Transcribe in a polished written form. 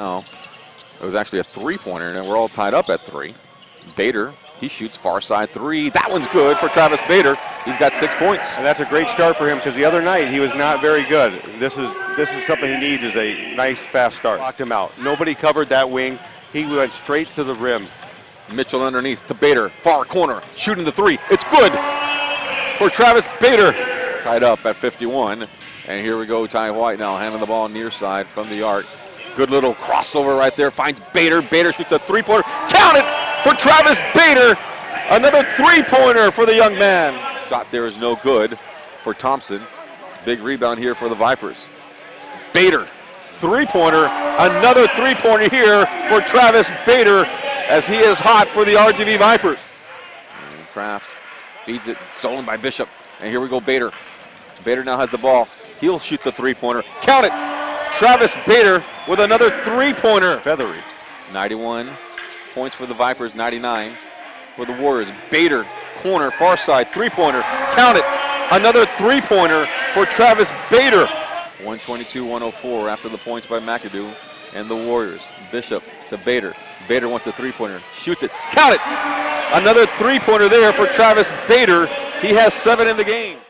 No, it was actually a three-pointer, and we're all tied up at three. Bader, he shoots far side three. That one's good for Travis Bader. He's got 6 points. And that's a great start for him because the other night he was not very good. This is something he needs, is a nice fast start. Locked him out. Nobody covered that wing. He went straight to the rim. Mitchell underneath to Bader, far corner, shooting the three. It's good for Travis Bader. Tied up at 51, and here we go, Ty White now handling the ball near side from the arc. Good little crossover right there, finds Bader. Bader shoots a three-pointer, count it for Travis Bader. Another three-pointer for the young man. Shot there is no good for Thompson. Big rebound here for the Vipers. Bader, three-pointer, another three-pointer here for Travis Bader, as he is hot for the RGV Vipers. And Kraft feeds it, stolen by Bishop. And here we go, Bader. Bader now has the ball. He'll shoot the three-pointer. Count it! Travis Bader with another three-pointer. Feathery. 91 points for the Vipers, 99 for the Warriors. Bader, corner, far side, three-pointer. Count it! Another three-pointer for Travis Bader. 122-104 after the points by McAdoo and the Warriors. Bishop to Bader. Bader wants a three-pointer, shoots it, count it! Another three-pointer there for Travis Bader. He has 7 in the game.